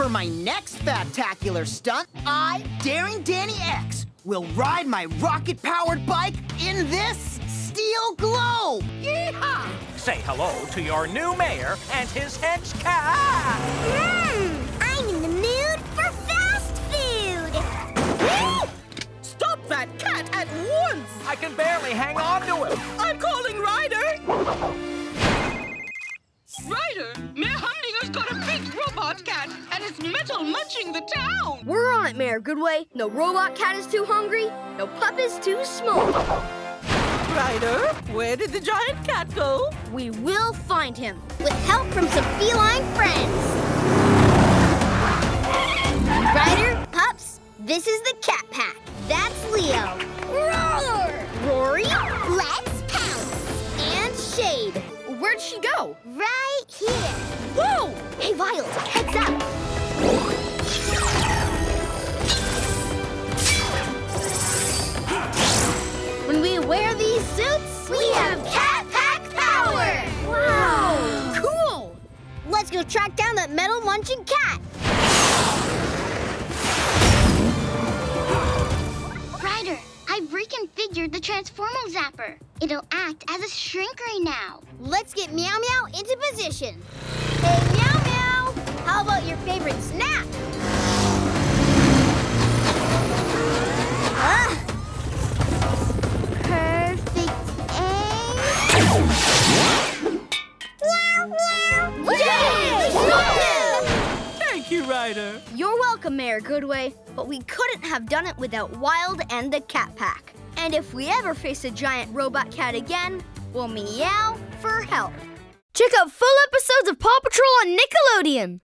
For my next fabtacular stunt, I, Daring Danny X, will ride my rocket-powered bike in this steel globe. Yeehaw! Say hello to your new mayor and his hench cat. I'm in the mood for fast food. Stop that cat at once! I can barely hang on to him. I'm calling Ryder. Ryder, Mayor Humdinger's got a big robot cat, and it's metal munching the town. We're on it, Mayor Goodway. No robot cat is too hungry, no pup is too small. Ryder, where did the giant cat go? We will find him, with help from some feline friends. Ryder, pups, this is the Cat Pack. That's Leo. Roar! Rory, let's pounce. And Shade. Where'd she go? Right here. Whoa! Hey, Violet, heads up. When we wear these suits, we have Cat Pack power! Wow! Cool! Let's go track down that metal-munching cat. Ryder, I've reconfigured the Transformal Zapper. It'll act as a shrinkery now. Let's get Meow Meow into position. Hey, Meow Meow, how about your favorite snack? Perfect egg. Meow Meow! Yay! Thank you, Ryder. You're welcome, Mayor Goodway, but we couldn't have done it without Wilde and the Cat Pack. And if we ever face a giant robot cat again, we'll meow for help. Check out full episodes of Paw Patrol on Nickelodeon.